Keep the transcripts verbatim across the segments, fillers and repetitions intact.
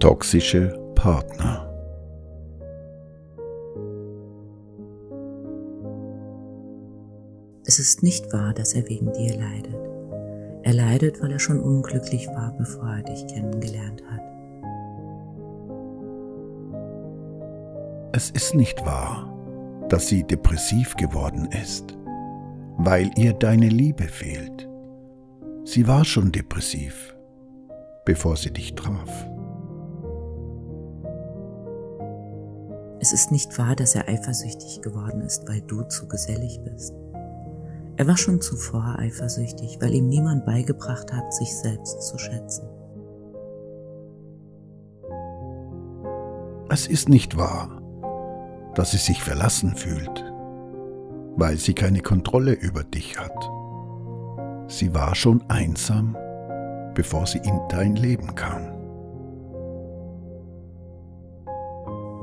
Toxische Partner. Es ist nicht wahr, dass er wegen dir leidet. Er leidet, weil er schon unglücklich war, bevor er dich kennengelernt hat. Es ist nicht wahr, dass sie depressiv geworden ist, weil ihr deine Liebe fehlt. Sie war schon depressiv, bevor sie dich traf. Es ist nicht wahr, dass er eifersüchtig geworden ist, weil du zu gesellig bist. Er war schon zuvor eifersüchtig, weil ihm niemand beigebracht hat, sich selbst zu schätzen. Es ist nicht wahr, dass sie sich verlassen fühlt, weil sie keine Kontrolle über dich hat. Sie war schon einsam, bevor sie in dein Leben kam.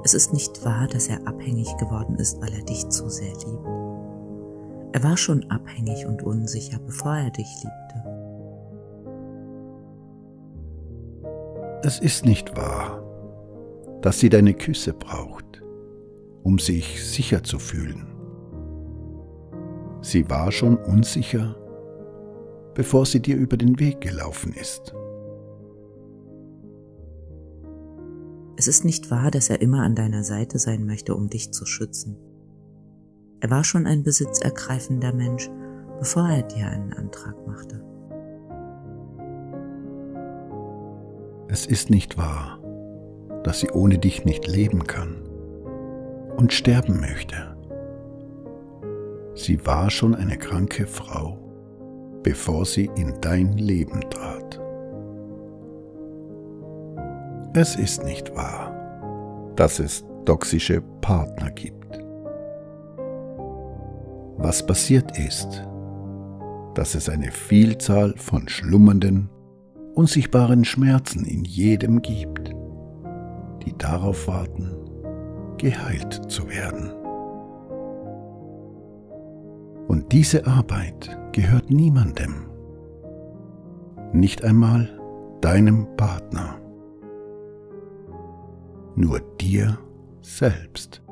Es ist nicht wahr, dass er abhängig geworden ist, weil er dich zu sehr liebt. Er war schon abhängig und unsicher, bevor er dich liebte. Es ist nicht wahr, dass sie deine Küsse braucht, um sich sicher zu fühlen. Sie war schon unsicher, bevor sie dir über den Weg gelaufen ist. Es ist nicht wahr, dass er immer an deiner Seite sein möchte, um dich zu schützen. Er war schon ein besitzergreifender Mensch, bevor er dir einen Antrag machte. Es ist nicht wahr, dass sie ohne dich nicht leben kann und sterben möchte. Sie war schon eine kranke Frau, bevor sie in dein Leben trat. Es ist nicht wahr, dass es toxische Partner gibt. Was passiert ist, dass es eine Vielzahl von schlummernden, unsichtbaren Schmerzen in jedem gibt, die darauf warten, geheilt zu werden. Und diese Arbeit gehört niemandem, nicht einmal deinem Partner. Nur dir selbst.